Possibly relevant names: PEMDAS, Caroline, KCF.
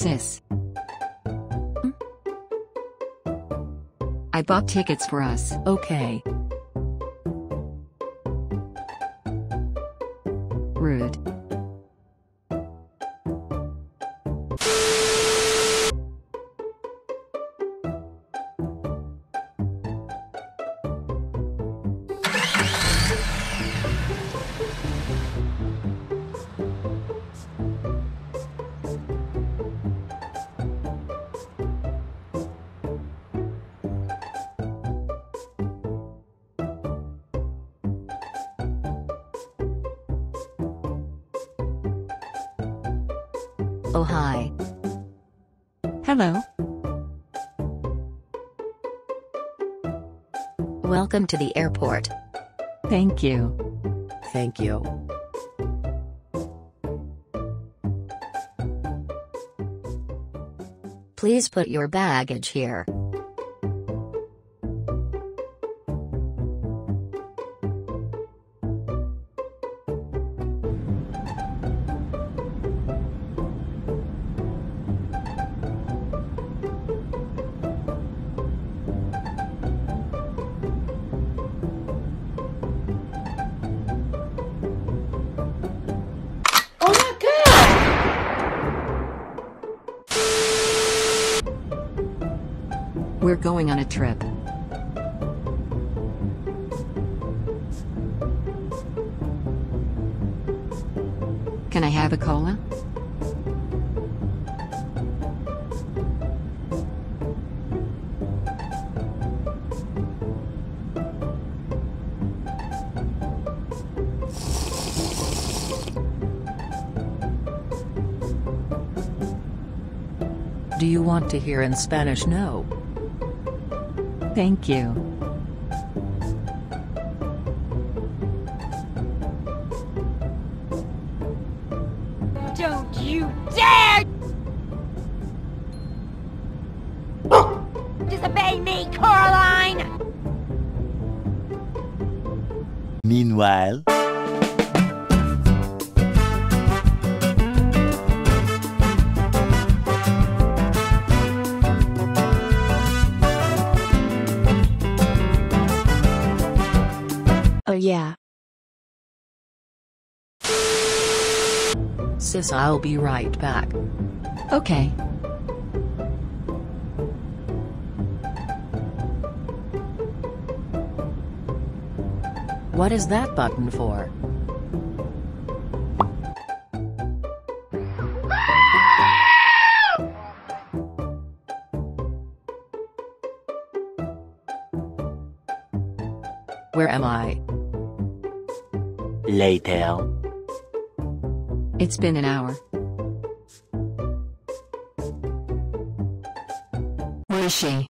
sis. I bought tickets for us. Okay. Rude. Oh, hi. Hello. Welcome to the airport. Thank you. Thank you. Please put your baggage here. We're going on a trip. Can I have a cola? Do you want to hear in Spanish? No. Thank you. Don't you dare disobey me, Caroline! Meanwhile... Oh yeah. Sis, I'll be right back. Okay. What is that button for? Where am I? Later. It's been an hour. Where is she?